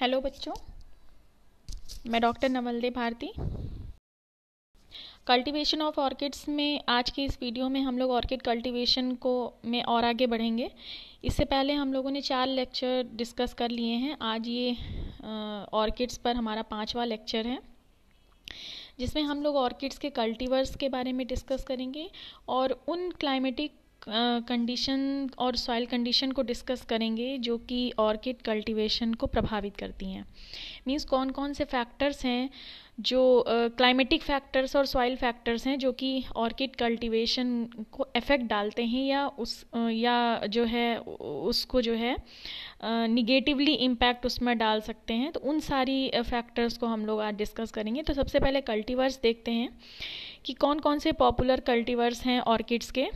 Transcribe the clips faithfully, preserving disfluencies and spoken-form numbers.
Hello बच्चों, मैं doctor Navaldev Bharti. Cultivation of orchids में आज की इस वीडियो में हम लोग ऑर्किड कल्टीवेशन को में और आगे बढ़ेंगे। इससे पहले हम लोगों ने चार लेक्चर डिस्कस कर लिए हैं। आज ये ऑर्किड्स पर हमारा पांचवा लेक्चर है, जिसमें हम लोग ऑर्किड्स के कल्टीवर्स के बारे में डिस्कस करेंगे और उन क्लाइमेटिक कंडीशन uh, और सॉइल कंडीशन को डिस्कस करेंगे जो कि ऑर्किड कल्टीवेशन को प्रभावित करती हैं। मींस कौन कौन से फैक्टर्स हैं जो क्लाइमेटिक uh, फैक्टर्स और सॉइल फैक्टर्स हैं जो कि ऑर्किड कल्टीवेशन को इफेक्ट डालते हैं या उस uh, या जो है उसको जो है निगेटिवली uh, इम्पैक्ट उसमें डाल सकते हैं। तो उन सारी फैक्टर्स uh, को हम लोग आज डिस्कस करेंगे। तो सबसे पहले कल्टीवर्स देखते हैं कि कौन कौन से पॉपुलर कल्टीवर्स हैं ऑर्किड्स के।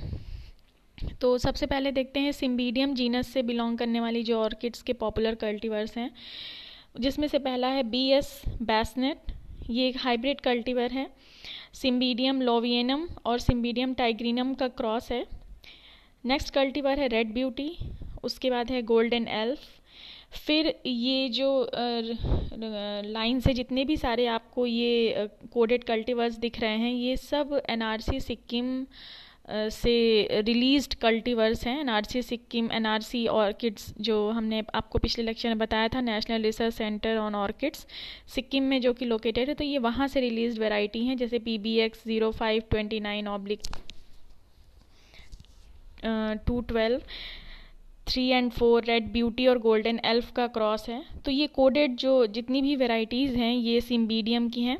तो सबसे पहले देखते हैं सिम्बीडियम जीनस से बिलोंग करने वाली जो ऑर्किड्स के पॉपुलर कल्टीवर्स हैं, जिसमें से पहला है बी एस बैसनेट। ये एक हाइब्रिड कल्टीवर है, सिम्बीडियम लोवियनम और सिम्बीडियम टाइग्रीनम का क्रॉस है। नेक्स्ट कल्टीवर है रेड ब्यूटी, उसके बाद है गोल्डन एल्फ। फिर ये जो लाइन से जितने भी सारे आपको ये कोडेड कल्टीवर्स दिख रहे हैं, ये सब एनआरसी सिक्किम से रिलीज्ड कल्टीवर्स हैं। एनआरसी सिक्किम एनआरसी ऑर्किड्स जो हमने आपको पिछले लेक्चर में बताया था, national research centre on orchids Sikkim में जो कि लोकेटेड है, तो ये वहाँ से रिलीज्ड वेराइटी हैं, जैसे P B X zero five twenty nine oblique two twelve three and four red beauty और गोल्डन एल्फ का क्रॉस है। तो ये कोडेड जो जितनी भी वेराइटीज़ हैं ये सिम्बीडियम की हैं,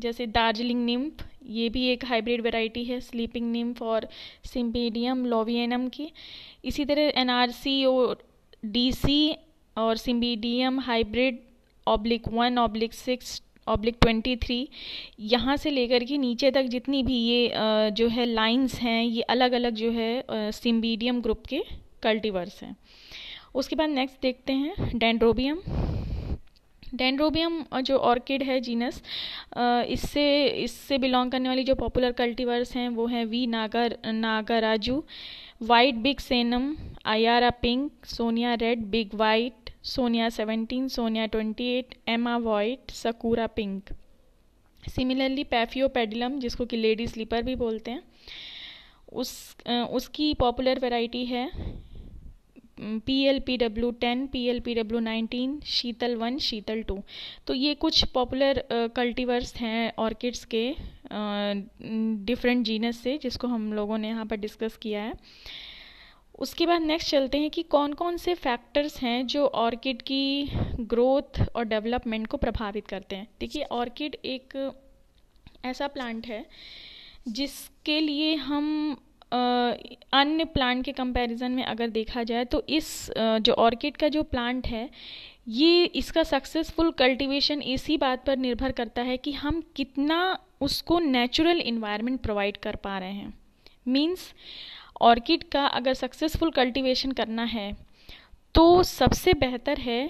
जैसे दार्जिलिंग निम्फ, ये भी एक हाइब्रिड वैरायटी है स्लीपिंग निम्फ और सिम्बीडियम लोवियनम की। इसी तरह एनआरसी और डीसी और cymbidium hybrid oblique one oblique six oblique twenty three यहाँ से लेकर के नीचे तक जितनी भी ये जो है लाइंस हैं, ये अलग अलग जो है सिम्बीडियम ग्रुप के कल्टीवर्स हैं। उसके बाद नेक्स्ट देखते हैं डेंड्रोबियम। डेंड्रोबियम जो ऑर्किड है जीनस, इससे इससे बिलोंग करने वाली जो पॉपुलर कल्टीवर्स हैं वो हैं वी नागर नागराजू, वाइट बिग सेनम, आयारा pink, Sonia red, big white, Sonia seventeen, Sonia twenty eight, Emma white, Sakura pink. Similarly पैफियोपेडिलम, जिसको कि लेडी स्लीपर भी बोलते हैं, उस उसकी पॉपुलर वेराइटी है P L P W ten, P L P W nineteen, Sheetal one, Sheetal two. तो ये कुछ पॉपुलर कल्टीवर्स हैं ऑर्किड्स के डिफरेंट जीनस से, जिसको हम लोगों ने यहाँ पर डिस्कस किया है। उसके बाद नेक्स्ट चलते हैं कि कौन कौन से फैक्टर्स हैं जो ऑर्किड की ग्रोथ और डेवलपमेंट को प्रभावित करते हैं। देखिए, ऑर्किड एक ऐसा प्लांट है जिसके लिए हम अन्य uh, प्लांट के कंपैरिजन में अगर देखा जाए तो इस uh, जो ऑर्किड का जो प्लांट है, ये इसका सक्सेसफुल कल्टीवेशन इसी बात पर निर्भर करता है कि हम कितना उसको नेचुरल इन्वायरमेंट प्रोवाइड कर पा रहे हैं। मींस ऑर्किड का अगर सक्सेसफुल कल्टीवेशन करना है तो सबसे बेहतर है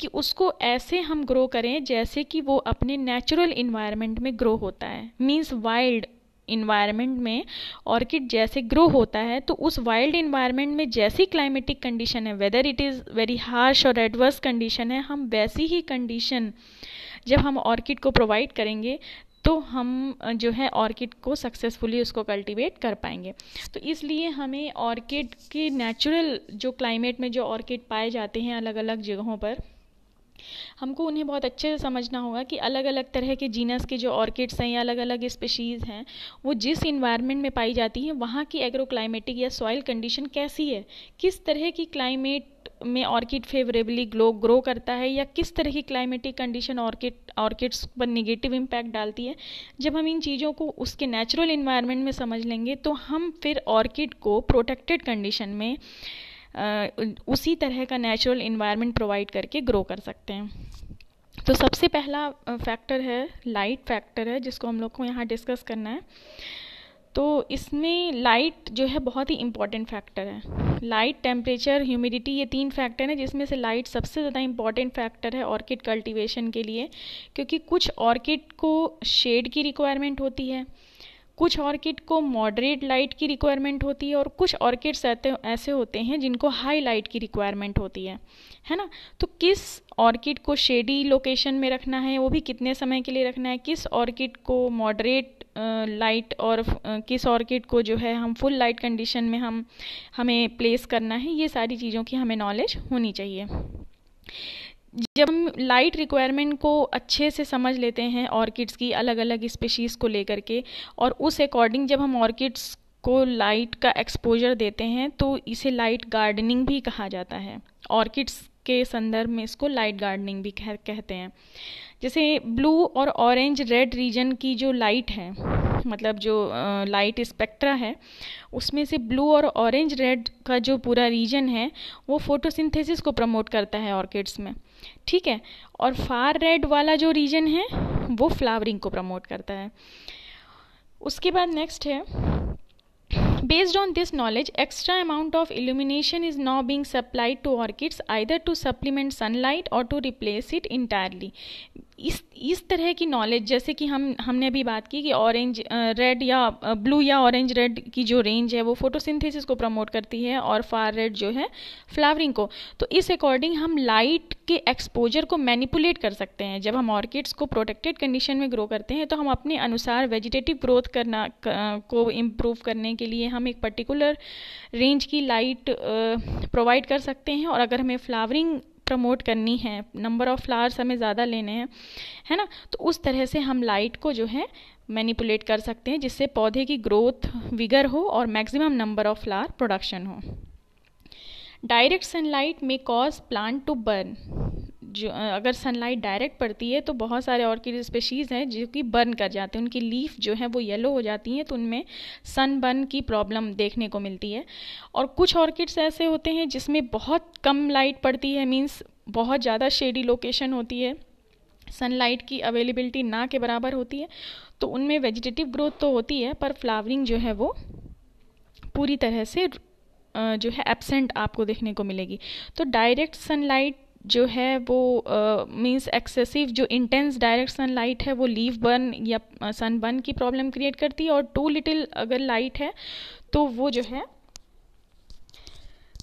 कि उसको ऐसे हम ग्रो करें जैसे कि वो अपने नेचुरल इन्वायरमेंट में ग्रो होता है। मींस वाइल्ड इन्वायरमेंट में ऑर्किड जैसे ग्रो होता है, तो उस वाइल्ड इन्वायरमेंट में जैसी क्लाइमेटिक कंडीशन है, whether it is very harsh और एडवर्स कंडीशन है, हम वैसी ही कंडीशन जब हम ऑर्किड को प्रोवाइड करेंगे तो हम जो है ऑर्किड को सक्सेसफुली उसको कल्टीवेट कर पाएंगे। तो इसलिए हमें ऑर्किड के नेचुरल जो क्लाइमेट में जो ऑर्किड पाए जाते हैं अलग अलग जगहों पर, हमको उन्हें बहुत अच्छे से समझना होगा कि अलग अलग तरह के जीनस के जो ऑर्किड्स हैं या अलग अलग स्पीशीज़ हैं वो जिस इन्वायरमेंट में पाई जाती हैं वहाँ की एग्रोक्लाइमेटिक या सॉइल कंडीशन कैसी है, किस तरह की क्लाइमेट में ऑर्किड फेवरेबली ग्लो ग्रो करता है या किस तरह की क्लाइमेटिक कंडीशन ऑर्किड ऑर्किड्स पर निगेटिव इम्पैक्ट डालती है। जब हम इन चीज़ों को उसके नेचुरल इन्वायरमेंट में समझ लेंगे तो हम फिर ऑर्किड को प्रोटेक्टेड कंडीशन में Uh, उसी तरह का नेचुरल इन्वायरमेंट प्रोवाइड करके ग्रो कर सकते हैं। तो सबसे पहला फैक्टर है लाइट फैक्टर है, जिसको हम लोग को यहाँ डिस्कस करना है। तो इसमें लाइट जो है बहुत ही इम्पॉर्टेंट फैक्टर है। लाइट, टेम्परेचर, ह्यूमिडिटी, ये तीन फैक्टर हैं जिसमें से लाइट सबसे ज़्यादा इम्पॉर्टेंट फैक्टर है ऑर्किड कल्टीवेशन के लिए, क्योंकि कुछ ऑर्किड को शेड की रिक्वायरमेंट होती है, कुछ ऑर्किड को मॉडरेट लाइट की रिक्वायरमेंट होती है और कुछ ऑर्किड्स ऐसे होते हैं जिनको हाई लाइट की रिक्वायरमेंट होती है, है ना। तो किस ऑर्किड को शेडी लोकेशन में रखना है, वो भी कितने समय के लिए रखना है, किस ऑर्किड को मॉडरेट लाइट और किस ऑर्किड को जो है हम फुल लाइट कंडीशन में हम हमें प्लेस करना है, ये सारी चीज़ों की हमें नॉलेज होनी चाहिए। जब हम लाइट रिक्वायरमेंट को अच्छे से समझ लेते हैं ऑर्किड्स की अलग अलग स्पीशीज़ को लेकर के, और उस अकॉर्डिंग जब हम ऑर्किड्स को लाइट का एक्सपोजर देते हैं तो इसे लाइट गार्डनिंग भी कहा जाता है। ऑर्किड्स के संदर्भ में इसको लाइट गार्डनिंग भी कह, कहते हैं। जैसे ब्लू और ऑरेंज रेड रीजन की जो लाइट है, मतलब जो लाइट स्पेक्ट्रा है, उसमें से ब्लू और ऑरेंज रेड का जो पूरा रीजन है वो फोटोसिंथेसिस को प्रमोट करता है ऑर्किड्स में, ठीक है। और फार रेड वाला जो रीजन है वो फ्लावरिंग को प्रमोट करता है। उसके बाद नेक्स्ट है, based on this knowledge extra amount of illumination is now being supplied to orchids either to supplement sunlight or to replace it entirely। इस इस तरह की नॉलेज, जैसे कि हम हमने अभी बात की कि ऑरेंज रेड या ब्लू या ऑरेंज रेड की जो रेंज है वो फोटोसिंथेसिस को प्रमोट करती है और फार रेड जो है फ्लावरिंग को, तो इस अकॉर्डिंग हम लाइट के एक्सपोजर को मैनिपुलेट कर सकते हैं। जब हम ऑर्किड्स को प्रोटेक्टेड कंडीशन में ग्रो करते हैं तो हम अपने अनुसार वेजिटेटिव ग्रोथ करना को इम्प्रूव करने के लिए हम एक पर्टिकुलर रेंज की लाइट प्रोवाइड कर सकते हैं। और अगर हमें फ्लावरिंग प्रमोट करनी है, नंबर ऑफ फ्लावर्स हमें ज़्यादा लेने हैं, है ना, तो उस तरह से हम लाइट को जो है मैनिपुलेट कर सकते हैं जिससे पौधे की ग्रोथ विगर हो और maximum number of flower production हो। डायरेक्ट सनलाइट में कॉज प्लांट टू बर्न। जो अगर सनलाइट डायरेक्ट पड़ती है तो बहुत सारे ऑर्किड स्पेशीज़ हैं जो कि बर्न कर जाते हैं, उनकी लीफ जो है वो येलो हो जाती है, तो उनमें सनबर्न की प्रॉब्लम देखने को मिलती है। और कुछ ऑर्किड्स ऐसे होते हैं जिसमें बहुत कम लाइट पड़ती है, मींस बहुत ज़्यादा शेडी लोकेशन होती है, सनलाइट की अवेलेबिलिटी ना के बराबर होती है, तो उनमें वेजिटेटिव ग्रोथ तो होती है पर फ्लावरिंग जो है वो पूरी तरह से जो है एब्सेंट आपको देखने को मिलेगी। तो डायरेक्ट सनलाइट जो है वो मींस uh, एक्सेसिव जो इंटेंस डायरेक्ट सनलाइट है वो लीफ बर्न या सनबर्न की प्रॉब्लम क्रिएट करती है, और टू लिटिल अगर लाइट है तो वो जो है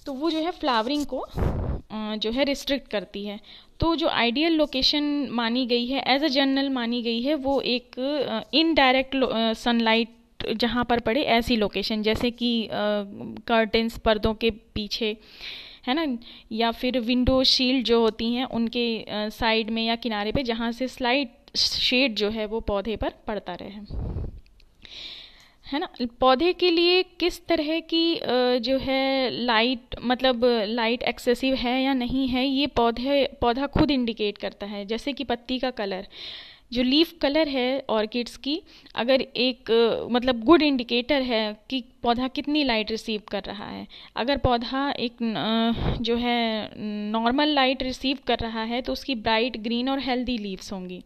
तो वो जो है फ्लावरिंग को uh, जो है रिस्ट्रिक्ट करती है। तो जो आइडियल लोकेशन मानी गई है एज अ जनरल मानी गई है वो एक इनडायरेक्ट सनलाइट जहाँ पर पड़े ऐसी लोकेशन, जैसे कि कर्टेंस uh, पर्दों के पीछे, है ना, या फिर विंडो शील्ड जो होती हैं उनके साइड में या किनारे पे, जहाँ से स्लाइट शेड जो है वो पौधे पर पड़ता रहे, है ना। पौधे के लिए किस तरह की जो है लाइट, मतलब लाइट एक्सेसिव है या नहीं है, ये पौधे पौधा खुद इंडिकेट करता है। जैसे कि पत्ती का कलर, जो लीफ कलर है ऑर्किड्स की, अगर एक मतलब गुड इंडिकेटर है कि पौधा कितनी लाइट रिसीव कर रहा है। अगर पौधा एक जो है नॉर्मल लाइट रिसीव कर रहा है तो उसकी ब्राइट ग्रीन और हेल्दी लीव्स होंगी,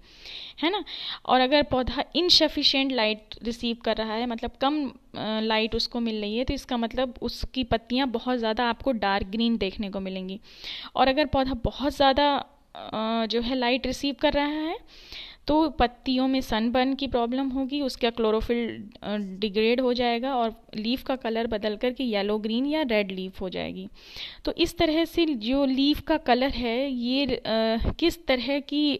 है ना। और अगर पौधा इनसफिशेंट लाइट रिसीव कर रहा है, मतलब कम लाइट उसको मिल रही है, तो इसका मतलब उसकी पत्तियाँ बहुत ज़्यादा आपको डार्क ग्रीन देखने को मिलेंगी। और अगर पौधा बहुत ज़्यादा जो है लाइट रिसीव कर रहा है तो पत्तियों में सनबर्न की प्रॉब्लम होगी, उसका क्लोरोफिल डिग्रेड हो जाएगा और लीफ का कलर बदल कर के येलो ग्रीन या रेड लीफ हो जाएगी। तो इस तरह से जो लीफ का कलर है ये आ, किस तरह की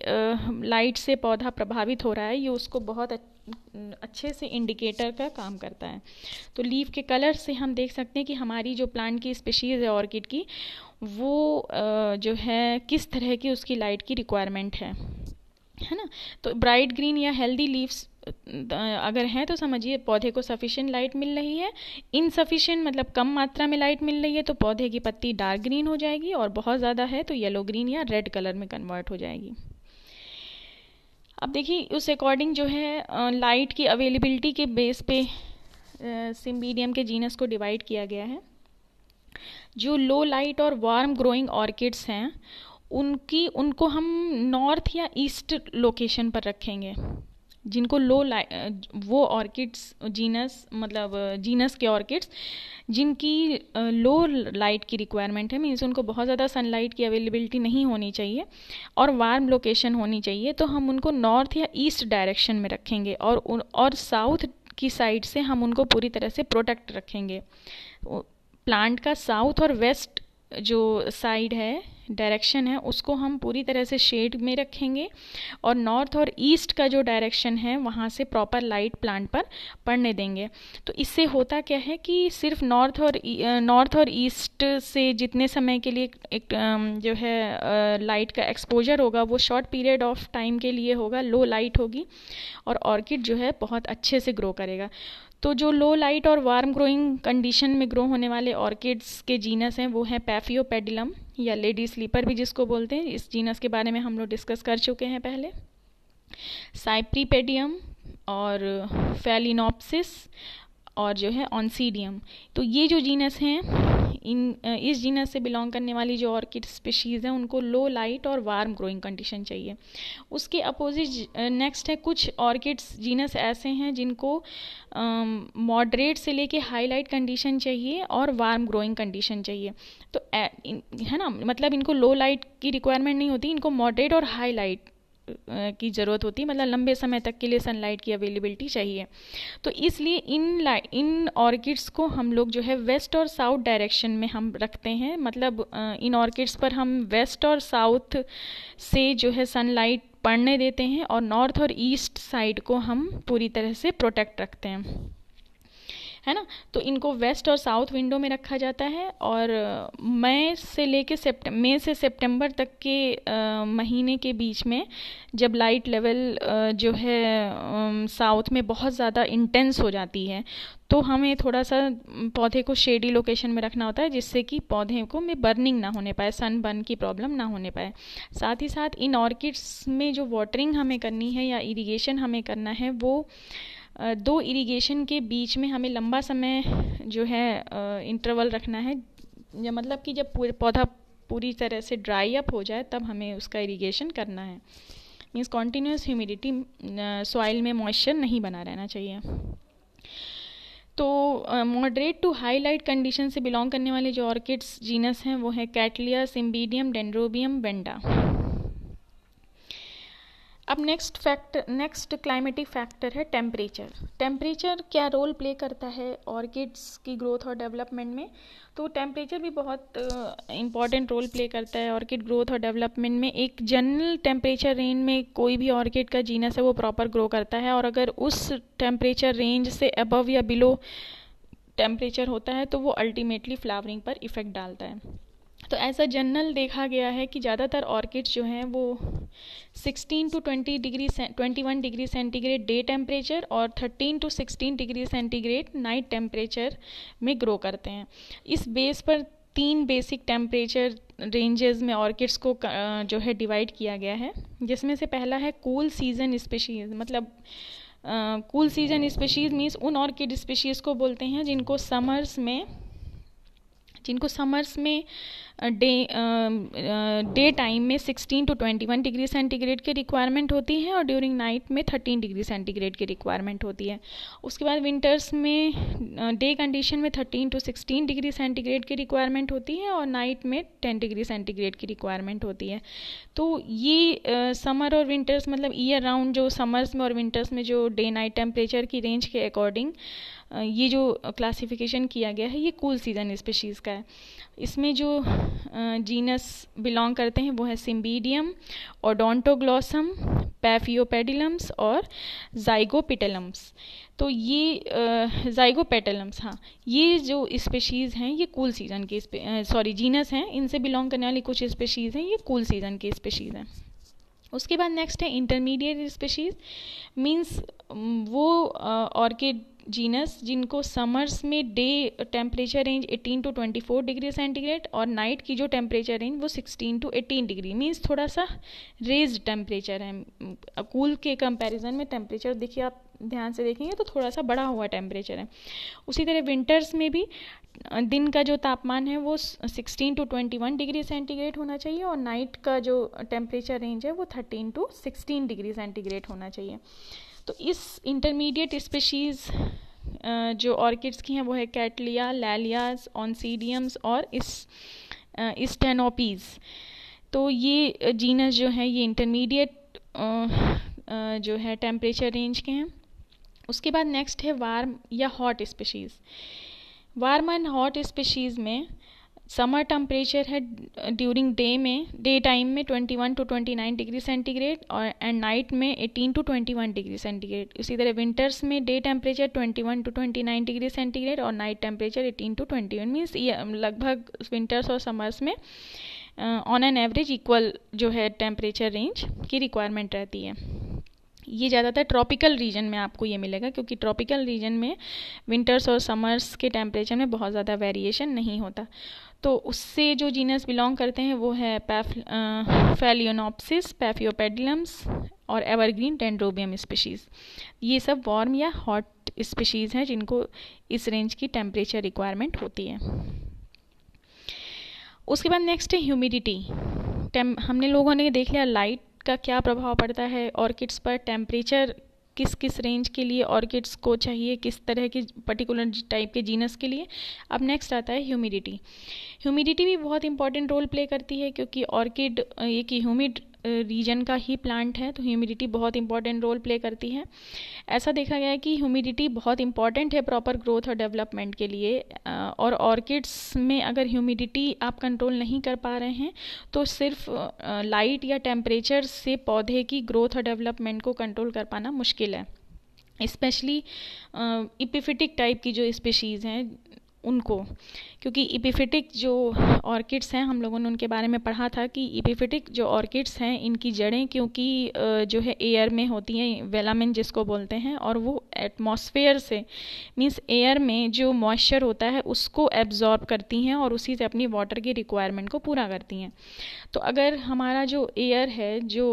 लाइट से पौधा प्रभावित हो रहा है ये उसको बहुत अच्छे से इंडिकेटर का काम करता है। तो लीफ के कलर से हम देख सकते हैं कि हमारी जो प्लांट की स्पीशीज़ है ऑर्किड की वो आ, जो है किस तरह की उसकी लाइट की रिक्वायरमेंट है, है ना। तो ब्राइट ग्रीन या हेल्दी लीव्स अगर हैं तो समझिए पौधे को सफिशिएंट लाइट मिल रही है, इनसफिशिएंट मतलब कम मात्रा में लाइट मिल रही है तो पौधे की पत्ती डार्क ग्रीन हो जाएगी, और बहुत ज़्यादा है तो येलो ग्रीन या रेड कलर में कन्वर्ट हो जाएगी। अब देखिए उस अकॉर्डिंग जो है लाइट की अवेलेबिलिटी के बेस पे सिम्बीडियम के जीनस को डिवाइड किया गया है। जो लो लाइट और वार्म ग्रोइंग ऑर्किड्स हैं उनकी उनको हम नॉर्थ या ईस्ट लोकेशन पर रखेंगे। जिनको लो लाइट वो ऑर्किड्स जीनस मतलब जीनस के ऑर्किड्स जिनकी लो लाइट की रिक्वायरमेंट है, मीन्स उनको बहुत ज़्यादा सनलाइट की अवेलेबिलिटी नहीं होनी चाहिए और वार्म लोकेशन होनी चाहिए, तो हम उनको नॉर्थ या ईस्ट डायरेक्शन में रखेंगे। और और साउथ की साइड से हम उनको पूरी तरह से प्रोटेक्ट रखेंगे। प्लांट का साउथ और वेस्ट जो साइड है, डायरेक्शन है, उसको हम पूरी तरह से शेड में रखेंगे और नॉर्थ और ईस्ट का जो डायरेक्शन है वहाँ से प्रॉपर लाइट प्लांट पर पड़ने देंगे। तो इससे होता क्या है कि सिर्फ नॉर्थ और नॉर्थ और ईस्ट से जितने समय के लिए एक जो है लाइट का एक्सपोजर होगा वो शॉर्ट पीरियड ऑफ टाइम के लिए होगा, लो लाइट होगी और ऑर्किड जो है बहुत अच्छे से ग्रो करेगा। तो जो लो लाइट और वार्म ग्रोइंग कंडीशन में ग्रो होने वाले ऑर्किड्स के जीनस हैं वो हैं पैफियोपेडिलम या लेडी स्लीपर भी जिसको बोलते हैं, इस जीनस के बारे में हम लोग डिस्कस कर चुके हैं पहले, साइप्रीपेडियम और फैलिनोप्सिस और जो है ऑन्सीडियम। तो ये जो जीनस हैं, इन इस जीनस से बिलोंग करने वाली जो ऑर्किड स्पीशीज़ हैं उनको लो लाइट और वार्म ग्रोइंग कंडीशन चाहिए। उसके अपोजिट नेक्स्ट है कुछ ऑर्किड्स जीनस ऐसे हैं जिनको मॉडरेट से लेके हाई लाइट कंडीशन चाहिए और वार्म ग्रोइंग कंडीशन चाहिए। तो ए, इन, है ना, मतलब इनको लो लाइट की रिक्वायरमेंट नहीं होती, इनको मॉडरेट और हाई लाइट की ज़रूरत होती है, मतलब लंबे समय तक के लिए सनलाइट की अवेलेबिलिटी चाहिए। तो इसलिए इन लाइट इन ऑर्किड्स को हम लोग जो है वेस्ट और साउथ डायरेक्शन में हम रखते हैं, मतलब इन ऑर्किड्स पर हम वेस्ट और साउथ से जो है सनलाइट पड़ने देते हैं और नॉर्थ और ईस्ट साइड को हम पूरी तरह से प्रोटेक्ट रखते हैं, है ना। तो इनको वेस्ट और साउथ विंडो में रखा जाता है और मई से लेके सेप्टेम्बर मई से सितंबर तक के आ, महीने के बीच में जब लाइट लेवल आ, जो है साउथ में बहुत ज़्यादा इंटेंस हो जाती है तो हमें थोड़ा सा पौधे को शेडी लोकेशन में रखना होता है जिससे कि पौधे को में बर्निंग ना होने पाए, सन बर्न की प्रॉब्लम ना होने पाए। साथ ही साथ इन ऑर्किड्स में जो वाटरिंग हमें करनी है या इरीगेशन हमें करना है वो दो इरिगेशन के बीच में हमें लंबा समय जो है इंटरवल रखना है, या मतलब कि जब पौधा पूरी तरह से ड्राई अप हो जाए तब हमें उसका इरिगेशन करना है। मीन्स कॉन्टीन्यूस ह्यूमिडिटी, सॉइल में मॉइस्चर नहीं बना रहना चाहिए। तो moderate to high light condition से बिलोंग करने वाले जो ऑर्किड्स जीनस हैं वो है कैटलिया, सिम्बीडियम, डेंड्रोबियम, वेंडा। अब next fact next climatic factor है टेम्परेचर। टेम्परेचर क्या रोल प्ले करता है ऑर्किड्स की ग्रोथ और डेवलपमेंट में? तो टेम्परेचर भी बहुत इम्पॉर्टेंट रोल प्ले करता है ऑर्किड ग्रोथ और डेवलपमेंट में। एक जनरल टेम्परेचर रेंज में कोई भी ऑर्किड का जीनस है वो प्रॉपर ग्रो करता है और अगर उस टेम्परेचर रेंज से अबव या बिलो टेम्परेचर होता है तो वो अल्टीमेटली फ्लावरिंग पर इफ़ेक्ट डालता है। तो ऐसा जनरल देखा गया है कि ज़्यादातर ऑर्किड्स जो हैं वो सिक्सटीन टू ट्वेंटी डिग्री इक्कीस डिग्री सेंटीग्रेड डे टेम्परेचर और thirteen to sixteen degree centigrade night temperature में ग्रो करते हैं। इस बेस पर तीन बेसिक टेम्परेचर रेंजेस में ऑर्किड्स को जो है डिवाइड किया गया है, जिसमें से पहला है कूल सीजन स्पीशीज़। मतलब कूल सीजन स्पीशीज़ मीन्स उन ऑर्किड स्पीशीज़ को बोलते हैं जिनको समर्स में जिनको समर्स में डे डे टाइम में sixteen to twenty one degree centigrade की रिक्वायरमेंट होती है और ड्यूरिंग नाइट में थर्टीन डिग्री सेंटीग्रेड की रिक्वायरमेंट होती है। उसके बाद विंटर्स में डे कंडीशन में thirteen to sixteen degree centigrade की रिक्वायरमेंट होती है और नाइट में टेन डिग्री सेंटीग्रेड की रिक्वायरमेंट होती है। तो ये समर uh, और विंटर्स, मतलब ईयर राउंड जो समर्स में और विंटर्स में जो डे नाइट टेम्परेचर की रेंज के अकॉर्डिंग ये जो क्लासिफिकेशन किया गया है ये कूल सीजन स्पीशीज़ का है। इसमें जो जीनस बिलोंग करते हैं वो है सिम्बीडियम, ओडोंटोग्लोसम, पैफियोपेडिलम्स और जाइगोपिटेलम्स। तो ये जाइगोपेटेलम्स, हाँ, ये जो स्पीशीज़ हैं ये कूल सीजन की सॉरी जीनस हैं, इनसे बिलोंग करने वाली कुछ स्पीशीज़ हैं, ये कूल सीजन की स्पीशीज़ हैं। उसके बाद नेक्स्ट है इंटरमीडिएट स्पीशीज़। मीन्स वो ऑर्किड जीनस जिनको समर्स में day temperature range eighteen to twenty four degree centigrade और नाइट की जो टेम्परेचर रेंज वो sixteen to eighteen degree, means थोड़ा सा रेज्ड टेम्परेचर है। कूल के कंपैरिजन में टेम्परेचर देखिए, आप ध्यान से देखेंगे तो थोड़ा सा बड़ा हुआ टेम्परेचर है। उसी तरह विंटर्स में भी दिन का जो तापमान है वो sixteen to twenty one degree centigrade होना चाहिए और नाइट का जो टेम्परेचर रेंज है वो thirteen to sixteen degree centigrade होना चाहिए। तो इस इंटरमीडिएट स्पीशीज़ जो ऑर्किड्स की हैं वो है कैटलिया, लैलियाज, ऑन्सीडियम्स और इस स्टेनोपीज़। तो ये जीनस जो है ये इंटरमीडिएट जो है टेम्परेचर रेंज के हैं। उसके बाद नेक्स्ट है वार्म या hot species. Warm and hot species में समर टम्परेचर है ड्यूरिंग डे में डे टाइम में इक्कीस टू उनतीस डिग्री सेंटीग्रेड और एंड नाइट में अठारह टू इक्कीस डिग्री सेंटीग्रेड। इसी तरह विंटर्स में डे टेम्परेचर इक्कीस टू उनतीस डिग्री सेंटीग्रेड और नाइट टेम्परेचर अठारह टू इक्कीस। मीन्स ये लगभग विंटर्स और समर्स में ऑन एन एवरेज इक्वल जो है टेम्परेचर रेंज की रिक्वायरमेंट रहती है। ये ज़्यादातर ट्रॉपिकल रीजन में आपको ये मिलेगा क्योंकि ट्रॉपिकल रीजन में विंटर्स और समर्स के टेम्परेचर में बहुत ज़्यादा वेरिएशन नहीं होता। तो उससे जो जीनस बिलोंग करते हैं वो है पैफ फैलियोनॉप्सिस, पैफियोपेडिलम्स और एवरग्रीन डेंड्रोबियम स्पीशीज़। ये सब वार्म या हॉट स्पीशीज़ हैं जिनको इस रेंज की टेम्परेचर रिक्वायरमेंट होती है। उसके बाद नेक्स्ट है ह्यूमिडिटी। टेम हमने लोगों ने देख लिया लाइट का क्या प्रभाव पड़ता है ऑर्किड्स पर, टेम्परेचर किस किस रेंज के लिए ऑर्किड्स को चाहिए, किस तरह के पर्टिकुलर टाइप के जीनस के लिए। अब नेक्स्ट आता है ह्यूमिडिटी। ह्यूमिडिटी भी बहुत इंपॉर्टेंट रोल प्ले करती है क्योंकि ऑर्किड एक ह्यूमिड रीजन का ही प्लांट है तो ह्यूमिडिटी बहुत इंपॉर्टेंट रोल प्ले करती है। ऐसा देखा गया है कि ह्यूमिडिटी बहुत इंपॉर्टेंट है प्रॉपर ग्रोथ और डेवलपमेंट के लिए और ऑर्किड्स में अगर ह्यूमिडिटी आप कंट्रोल नहीं कर पा रहे हैं तो सिर्फ लाइट या टेम्परेचर से पौधे की ग्रोथ और डेवलपमेंट को कंट्रोल कर पाना मुश्किल है, स्पेशली एपिफिटिक टाइप की जो स्पीशीज़ हैं उनको, क्योंकि एपिफिटिक जो ऑर्किड्स हैं हम लोगों ने उनके बारे में पढ़ा था कि एपिफिटिक जो ऑर्किड्स हैं इनकी जड़ें क्योंकि जो है एयर में होती हैं, वेलामिन जिसको बोलते हैं, और वो एटमॉस्फेयर से मींस एयर में जो मॉइस्चर होता है उसको एब्जॉर्ब करती हैं और उसी से अपनी वाटर की रिक्वायरमेंट को पूरा करती हैं। तो अगर हमारा जो एयर है, जो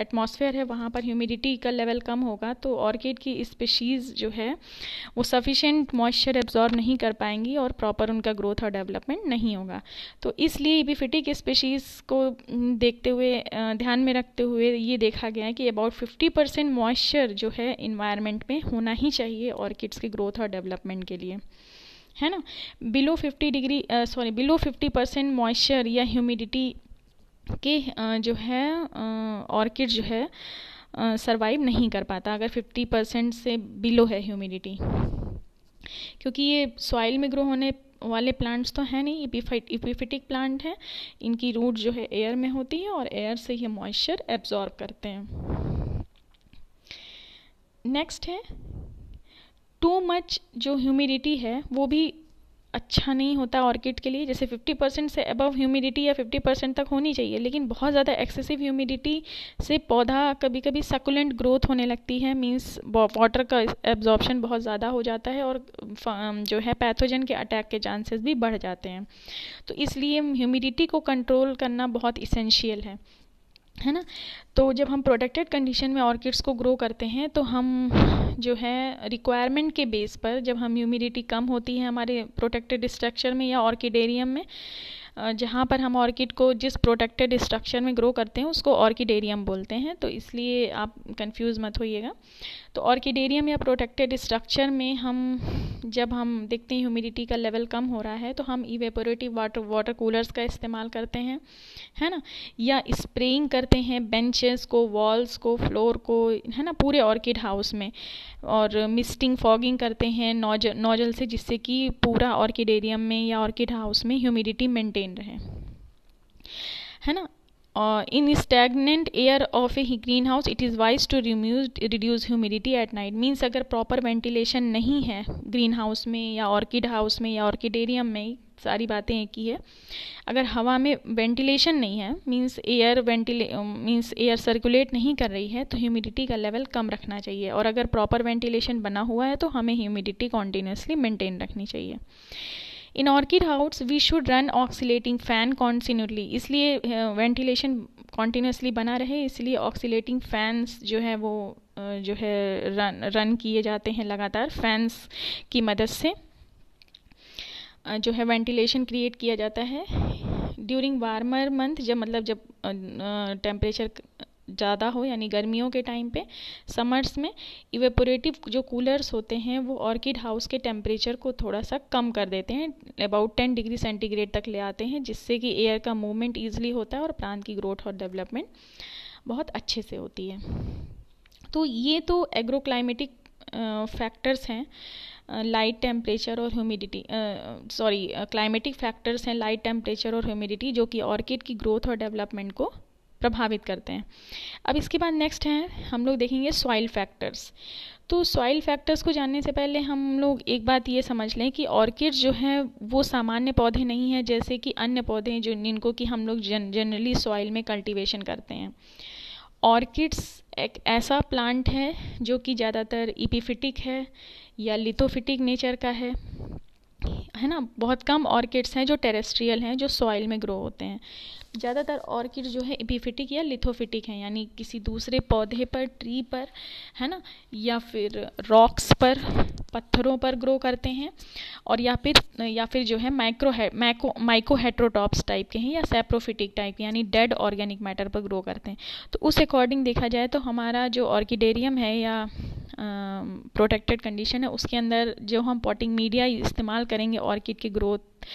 एटमॉस्फेयर है, वहाँ पर ह्यूमिडिटी का लेवल कम होगा तो ऑर्किड की स्पीशीज़ जो है वो सफिशेंट मॉइस्चर एब्जॉर्ब नहीं कर पाएंगी और प्रॉपर उनका ग्रोथ और डेवलपमेंट नहीं होगा। तो इसलिए एपिफिटिक स्पीशीज़ को देखते हुए, ध्यान में रखते हुए ये देखा गया है कि अबाउट फिफ्टी परसेंट मॉइस्चर जो है इन्वायरमेंट में होना ही चाहिए ऑर्किड्स के ग्रोथ और डेवलपमेंट के लिए, है ना। Below fifty degree sorry below fifty percent moisture या ह्यूमिडिटी के uh, जो है ऑर्किड uh, जो है सर्वाइव uh, नहीं कर पाता अगर फिफ्टी परसेंट से बिलो है ह्यूमिडिटी, क्योंकि ये सॉइल में ग्रो होने वाले प्लांट्स तो हैं नहीं, एपिफिटिक प्लांट हैं, इनकी रूट जो है एयर में होती है और एयर से ये मॉइस्चर एब्जॉर्ब करते हैं। नेक्स्ट है टू मच जो ह्यूमिडिटी है वो भी अच्छा नहीं होता ऑर्किड के लिए। जैसे फिफ्टी परसेंट से अबव ह्यूमिडिटी या फिफ्टी परसेंट तक होनी चाहिए, लेकिन बहुत ज़्यादा एक्सेसिव ह्यूमिडिटी से पौधा कभी कभी सक्कुलेंट ग्रोथ होने लगती है, मींस वाटर का एब्जॉर्प्शन बहुत ज़्यादा हो जाता है और जो है पैथोजन के अटैक के चांसेस भी बढ़ जाते हैं। तो इसलिए ह्यूमिडिटी को कंट्रोल करना बहुत इसेंशियल है, है ना। तो जब हम प्रोटेक्टेड कंडीशन में ऑर्किड्स को ग्रो करते हैं तो हम जो है रिक्वायरमेंट के बेस पर, जब हम ह्यूमिडिटी कम होती है हमारे प्रोटेक्टेड स्ट्रक्चर में या ऑर्किडेरियम में, जहाँ पर हम ऑर्किड को जिस प्रोटेक्टेड स्ट्रक्चर में ग्रो करते हैं उसको ऑर्किडेरियम बोलते हैं। तो इसलिए आप कंफ्यूज मत होइएगा। तो ऑर्किडेरियम या प्रोटेक्टेड स्ट्रक्चर में हम जब हम देखते हैं ह्यूमिडिटी का लेवल कम हो रहा है तो हम इवेपोरेटिव वाटर वाटर कूलर्स का इस्तेमाल करते हैं, है ना, या स्प्रेइंग करते हैं बेंचेस को, वॉल्स को, फ्लोर को, है ना, पूरे ऑर्किड हाउस में, और मिस्टिंग, फॉगिंग करते हैं नोजल नोजल से, जिससे कि पूरा ऑर्किडेरियम में या ऑर्किड हाउस में ह्यूमिडिटी मेंटेन रहे, है ना। और in stagnant air of a green house it is wise to reduce humidity at night. Means अगर प्रॉपर वेंटिलेशन नहीं है ग्रीन हाउस में या ऑर्किड हाउस में या ऑर्किडेरियम में, सारी बातें एक ही है, अगर हवा में वेंटिलेशन नहीं है मीन्स एयर वेंटिले मीन्स एयर सर्कुलेट नहीं कर रही है तो ह्यूमिडिटी का लेवल कम रखना चाहिए, और अगर प्रॉपर वेंटिलेशन बना हुआ है तो हमें ह्यूमिडिटी कॉन्टीन्यूसली मेंटेन रखनी चाहिए। In orchid house we should run oscillating fan continuously, इसलिए वेंटिलेशन कॉन्टीन्यूसली बना रहे इसलिए ऑक्सीलेटिंग फ़ैन्स जो है वो जो है रन रन किए जाते हैं लगातार, फ़ैन्स की मदद से जो है वेंटिलेशन क्रिएट किया जाता है। ड्यूरिंग वार्मर मंथ, जब मतलब जब टेम्परेचर ज़्यादा हो यानी गर्मियों के टाइम पे, समर्स में इवेपोरेटिव जो कूलर्स होते हैं वो ऑर्किड हाउस के टेम्परेचर को थोड़ा सा कम कर देते हैं, अबाउट टेन डिग्री सेंटीग्रेड तक ले आते हैं, जिससे कि एयर का मूवमेंट ईजिली होता है और प्लांट की ग्रोथ और डेवलपमेंट बहुत अच्छे से होती है। तो ये तो एग्रोक्लाइमेटिक फैक्टर्स हैं, लाइट टेम्परेचर और ह्यूमिडिटी, सॉरी क्लाइमेटिक फैक्टर्स हैं लाइट टेम्परेचर और ह्यूमिडिटी, जो कि ऑर्किड की ग्रोथ और डेवलपमेंट को प्रभावित करते हैं. अब इसके बाद नेक्स्ट हैं हम लोग देखेंगे सॉइल फैक्टर्स. तो सॉइल फैक्टर्स को जानने से पहले हम लोग एक बात ये समझ लें कि ऑर्किड्स जो हैं वो सामान्य पौधे नहीं हैं जैसे कि अन्य पौधे हैं जो जिनको कि हम लोग जनरली सॉइल में कल्टीवेशन करते हैं. ऑर्किड्स एक ऐसा प्लांट है जो कि ज़्यादातर एपिफिटिक है या लिथोफिटिक नेचर का है, है ना. बहुत कम ऑर्किड्स हैं जो टेरेस्ट्रियल हैं, जो सॉइल में ग्रो होते हैं. ज़्यादातर ऑर्किड जो है एपिफिटिक या लिथोफिटिक हैं, यानी किसी दूसरे पौधे पर, ट्री पर, है ना, या फिर रॉक्स पर, पत्थरों पर ग्रो करते हैं, और या फिर या फिर जो है माइक्रो माइको माइकोहेट्रोटॉप्स टाइप के हैं या सैप्रोफिटिक टाइप, यानी डेड ऑर्गेनिक मैटर पर ग्रो करते हैं. तो उस अकॉर्डिंग देखा जाए तो हमारा जो ऑर्किडेरियम है या प्रोटेक्टेड uh, कंडीशन है, उसके अंदर जो हम पॉटिंग मीडिया इस्तेमाल करेंगे ऑर्किड की ग्रोथ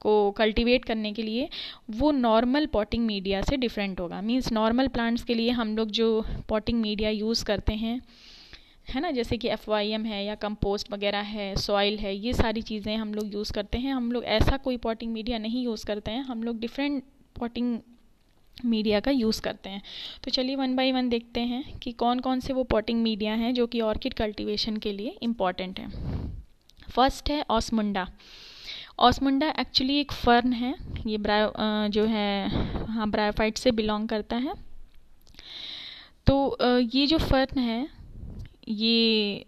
को कल्टीवेट करने के लिए, वो नॉर्मल पॉटिंग मीडिया से डिफरेंट होगा. मींस नॉर्मल प्लांट्स के लिए हम लोग जो पॉटिंग मीडिया यूज़ करते हैं, है ना, जैसे कि एफ वाई एम है या कंपोस्ट वगैरह है, सॉइल है, ये सारी चीज़ें हम लोग यूज़ करते हैं. हम लोग ऐसा कोई पॉटिंग मीडिया नहीं यूज़ करते हैं, हम लोग डिफरेंट पॉटिंग मीडिया का यूज़ करते हैं. तो चलिए वन बाय वन देखते हैं कि कौन कौन से वो पॉटिंग मीडिया हैं जो कि ऑर्किड कल्टीवेशन के लिए इम्पॉर्टेंट हैं. फर्स्ट है ऑस्मुंडा. ऑस्मुंडा एक्चुअली एक फर्न है, ये ब्रायो जो है हाँ ब्रायोफाइट से बिलोंग करता है. तो ये जो फर्न है, ये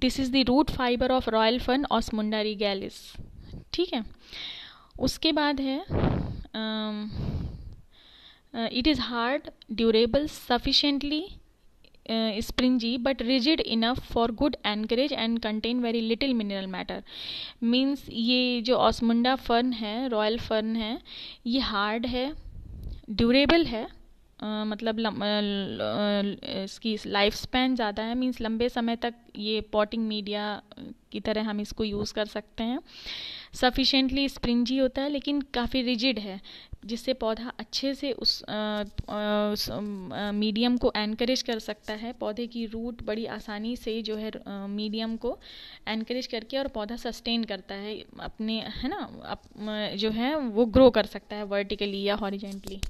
this is the root fibre of royal fern osmunda regalis, ठीक है. उसके बाद है it is hard, durable, sufficiently springy but rigid enough for good anchorage and contain very little mineral matter. Means ये जो ऑस्मुंडा फर्न है, royal fern है, ये हार्ड है, ड्यूरेबल है, uh, मतलब लम, uh, इसकी लाइफ स्पैन ज़्यादा है. मीन्स लंबे समय तक ये पॉटिंग मीडिया की तरह हम इसको यूज़ कर सकते हैं. सफिशेंटली स्प्रिंजी होता है लेकिन काफ़ी रिजिड है, जिससे पौधा अच्छे से उस मीडियम को एनकरेज कर सकता है. पौधे की रूट बड़ी आसानी से जो है मीडियम को एनकरेज करके और पौधा सस्टेन करता है अपने, है ना, अप, जो है वो ग्रो कर सकता है वर्टिकली या हॉरिजेंटली.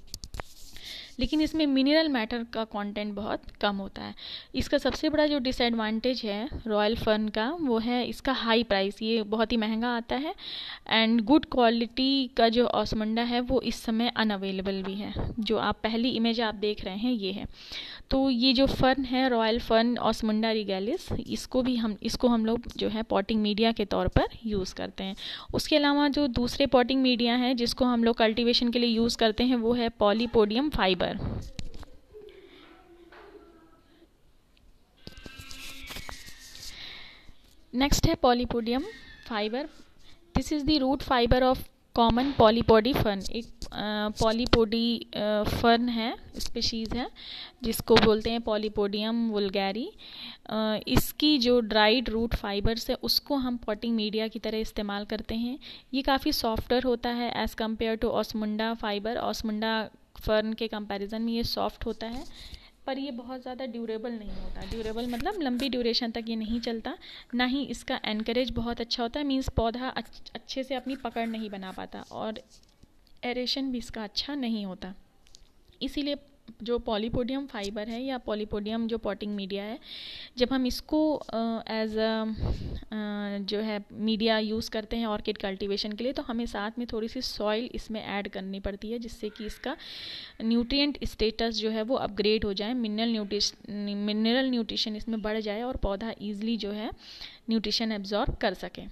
लेकिन इसमें मिनरल मैटर का कंटेंट बहुत कम होता है. इसका सबसे बड़ा जो डिसएडवांटेज है रॉयल फर्न का, वो है इसका हाई प्राइस, ये बहुत ही महंगा आता है. एंड गुड क्वालिटी का जो ऑस्मुंडा है वो इस समय अनअवेलेबल भी है. जो आप पहली इमेज आप देख रहे हैं ये है. तो ये जो फर्न है रॉयल फर्न ऑस्मुंडा रिगैलिस, इसको भी हम इसको हम लोग जो है पॉटिंग मीडिया के तौर पर यूज़ करते हैं. उसके अलावा जो दूसरे पॉटिंग मीडिया हैं जिसको हम लोग कल्टिवेशन के लिए यूज़ करते हैं वो है पॉलीपोडियम फाइबर. नेक्स्ट है polypodium fibre. This is the root fibre of common polypody fern. एक पॉलीपोडी फर्न है, स्पीशीज़ है जिसको बोलते हैं पॉलीपोडियम वुल्गैरी. uh, इसकी जो ड्राइड रूट फाइबर्स है उसको हम पॉटिंग मीडिया की तरह इस्तेमाल करते हैं. ये काफ़ी सॉफ्टर होता है as compare to osmunda fibre. Osmunda fern के कंपैरिजन में ये सॉफ्ट होता है, पर ये बहुत ज़्यादा ड्यूरेबल नहीं होता. ड्यूरेबल मतलब लंबी ड्यूरेशन तक ये नहीं चलता, ना ही इसका एनकरेज बहुत अच्छा होता है. मींस पौधा अच्छे से अपनी पकड़ नहीं बना पाता और एरेशन भी इसका अच्छा नहीं होता. इसीलिए जो पॉलीपोडियम फाइबर है या पॉलीपोडियम जो पॉटिंग मीडिया है, जब हम इसको एज अ जो है मीडिया यूज़ करते हैं ऑर्किड कल्टीवेशन के लिए, तो हमें साथ में थोड़ी सी सॉइल इसमें ऐड करनी पड़ती है जिससे कि इसका न्यूट्रिएंट स्टेटस जो है वो अपग्रेड हो जाए, मिनरल न्यूट्रिशन मिनरल न्यूट्रिशन इसमें बढ़ जाए और पौधा ईजिली जो है न्यूट्रिशन एब्जॉर्ब कर सके.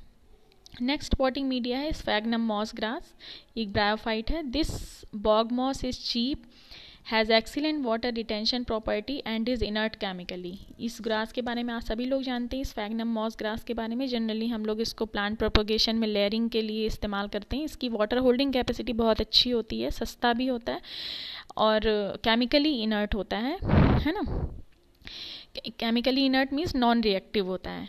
नेक्स्ट पॉटिंग मीडिया है स्फैग्नम मॉस ग्रास. एक ब्रायोफाइट है. This bog moss is cheap, has excellent water retention property and is inert chemically. इस ग्रास के बारे में आप सभी लोग जानते हैं, स्फैग्नम मॉस ग्रास के बारे में. जनरली हम लोग इसको प्लांट प्रोपोगेशन में लेयरिंग के लिए इस्तेमाल करते हैं. इसकी वाटर होल्डिंग कैपेसिटी बहुत अच्छी होती है, सस्ता भी होता है और केमिकली इनर्ट होता है, है ना. Chemically inert means non reactive होता है.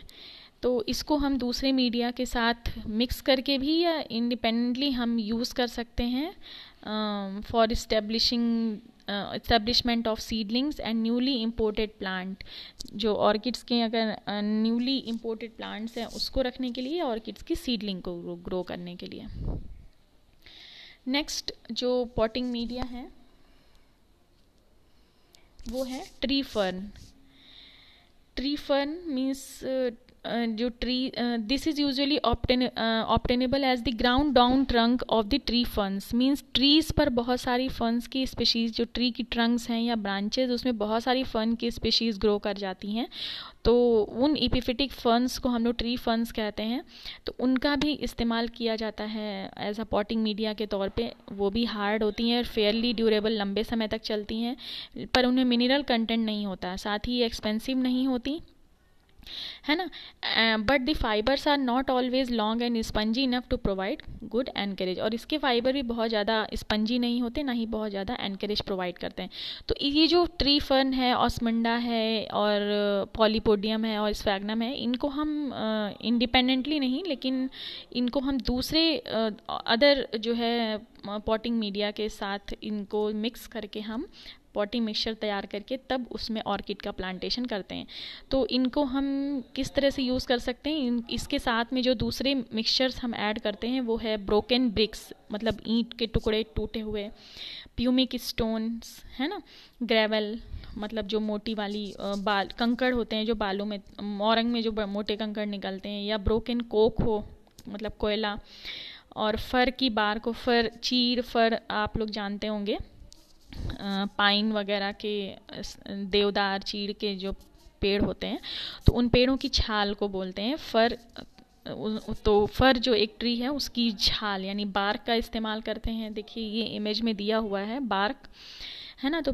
तो इसको हम दूसरे मीडिया के साथ मिक्स करके भी या इंडिपेंडेंटली हम यूज़ कर सकते हैं for establishing establishment of seedlings and newly imported plant, जो ऑर्किड्स के अगर न्यूली इम्पोर्टेड प्लांट्स हैं उसको रखने के लिए, ऑर्किड्स की सीडलिंग को ग्रो करने के लिए। नेक्स्ट जो पॉटिंग मीडिया है वो है tree fern. Tree fern means जो tree, this is usually obtainable as the ground down trunk of the tree ferns. Means trees पर बहुत सारी फर्न्स की स्पीशीज़, जो ट्री की ट्रंक्स हैं या ब्रांचेज, उसमें बहुत सारी फर्न की स्पीशीज़ ग्रो कर जाती हैं, तो उन एपिफिटिक फर्न्स को हम लोग ट्री फर्न्स कहते हैं। तो उनका भी इस्तेमाल किया जाता है एज अ पॉटिंग मीडिया के तौर पे। वो भी हार्ड होती हैं और फेयरली ड्यूरेबल, लंबे समय तक चलती हैं, पर उनमें मिनरल कंटेंट नहीं होता, साथ ही एक्सपेंसिव नहीं होती, है ना। But the fibres are not always long and spongy enough to provide good anchorage. और इसके फाइबर भी बहुत ज़्यादा स्पंजी नहीं होते, ना ही बहुत ज़्यादा एनकरेज प्रोवाइड करते हैं। तो ये जो ट्री फर्न है, ऑस्मंडा है और पॉलीपोडियम है और स्फैग्नम है, इनको हम इंडिपेंडेंटली uh, नहीं, लेकिन इनको हम दूसरे अदर uh, जो है पॉटिंग uh, मीडिया के साथ इनको मिक्स करके हम पॉटिंग मिक्सचर तैयार करके तब उसमें ऑर्किड का प्लांटेशन करते हैं। तो इनको हम किस तरह से यूज़ कर सकते हैं, इसके साथ में जो दूसरे मिक्सचर्स हम ऐड करते हैं वो है ब्रोकन ब्रिक्स, मतलब ईंट के टुकड़े, टूटे हुए, प्यूमिक स्टोन्स, है ना, ग्रेवल, मतलब जो मोटी वाली बाल कंकड़ होते हैं, जो बालों में, मोरंग में जो मोटे कंकड़ निकलते हैं, या ब्रोकन कोक हो, मतलब कोयला, और फर की बार को, फर, चीड़, फर आप लोग जानते होंगे, पाइन वगैरह के, देवदार, चीड़ के जो पेड़ होते हैं, तो उन पेड़ों की छाल को बोलते हैं फर। तो फर जो एक ट्री है उसकी छाल यानी बार्क का इस्तेमाल करते हैं। देखिए ये इमेज में दिया हुआ है बार्क, है ना, तो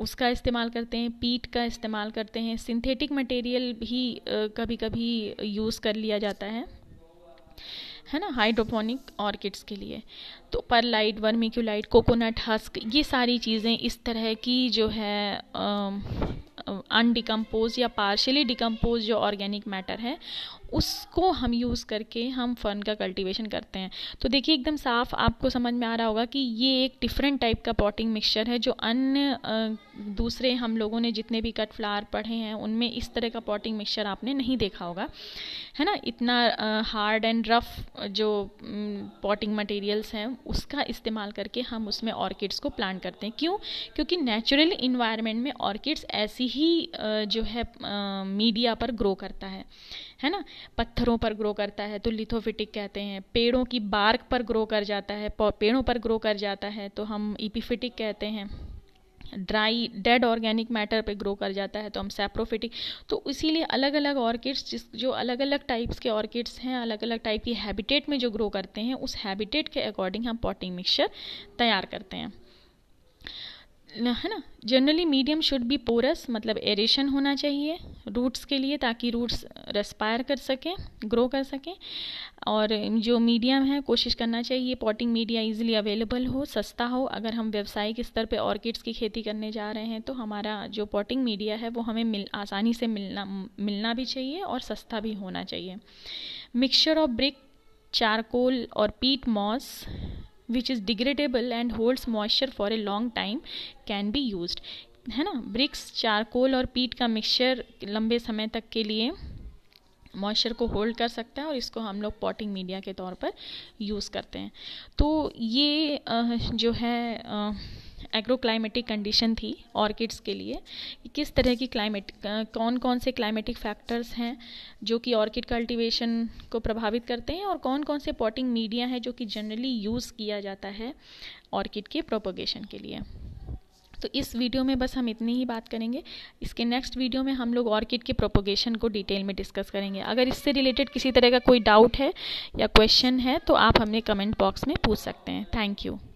उसका इस्तेमाल करते हैं, पीट का इस्तेमाल करते हैं, सिंथेटिक मटेरियल भी कभी कभी यूज़ कर लिया जाता है, है ना, हाइड्रोपोनिक ऑर्किड्स के लिए। तो परलाइट, वर्मिक्यूलाइट, कोकोनट हस्क, ये सारी चीज़ें इस तरह की जो है अनडिकम्पोज या पार्शियली डिकम्पोज जो ऑर्गेनिक मैटर है उसको हम यूज़ करके हम फर्न का कल्टीवेशन करते हैं। तो देखिए एकदम साफ आपको समझ में आ रहा होगा कि ये एक डिफरेंट टाइप का पॉटिंग मिक्सचर है। जो अन्य दूसरे हम लोगों ने जितने भी कट फ्लावर पढ़े हैं उनमें इस तरह का पॉटिंग मिक्सचर आपने नहीं देखा होगा, है ना। इतना हार्ड एंड रफ़ जो पॉटिंग मटेरियल्स हैं उसका इस्तेमाल करके हम उसमें ऑर्किड्स को प्लांट करते हैं। क्यों? क्योंकि नेचुरल इन्वायरमेंट में ऑर्किड्स ऐसी ही आ, जो है आ, मीडिया पर ग्रो करता है, है ना। पत्थरों पर ग्रो करता है तो लिथोफिटिक कहते हैं, पेड़ों की बार्क पर ग्रो कर जाता है, पेड़ों पर ग्रो कर जाता है तो हम एपिफिटिक कहते हैं, ड्राई डेड ऑर्गेनिक मैटर पे ग्रो कर जाता है तो हम सैप्रोफिटिक। तो इसीलिए अलग अलग ऑर्किड्स, जिस जो अलग अलग टाइप्स के ऑर्किड्स हैं, अलग अलग टाइप की हैबिटेट में जो ग्रो करते हैं, उस हैबिटेट के अकॉर्डिंग हम पॉटिंग मिक्सचर तैयार करते हैं, है ना। Generally medium should be porous, मतलब एरेशन होना चाहिए रूट्स के लिए, ताकि रूट्स रेस्पायर कर सकें, ग्रो कर सकें। और जो मीडियम है कोशिश करना चाहिए पॉटिंग मीडिया इजीली अवेलेबल हो, सस्ता हो। अगर हम व्यावसायिक स्तर पे ऑर्किड्स की खेती करने जा रहे हैं तो हमारा जो पॉटिंग मीडिया है वो हमें मिल आसानी से मिलना मिलना भी चाहिए और सस्ता भी होना चाहिए। मिक्सचर ऑफ ब्रिक, चारकोल और peat moss which is degradable and holds moisture for a long time can be used, है ना। ब्रिक्स, चारकोल और पीट का मिक्सचर लंबे समय तक के लिए मॉइस्चर को होल्ड कर सकता है और इसको हम लोग पॉटिंग मीडिया के तौर पर यूज़ करते हैं। तो ये जो है एग्रोक्लाइमेटिक कंडीशन थी ऑर्किड्स के लिए, किस तरह की क्लाइमेट, कौन कौन से क्लाइमेटिक फैक्टर्स हैं जो कि ऑर्किड कल्टीवेशन को प्रभावित करते हैं, और कौन कौन से पॉटिंग मीडिया हैं जो कि जनरली यूज़ किया जाता है ऑर्किड के प्रोपोगेशन के लिए। तो इस वीडियो में बस हम इतनी ही बात करेंगे। इसके नेक्स्ट वीडियो में हम लोग ऑर्किड के प्रोपोगेशन को डिटेल में डिस्कस करेंगे। अगर इससे रिलेटेड किसी तरह का कोई डाउट है या क्वेश्चन है तो आप हमें कमेंट बॉक्स में पूछ सकते हैं। Thank you.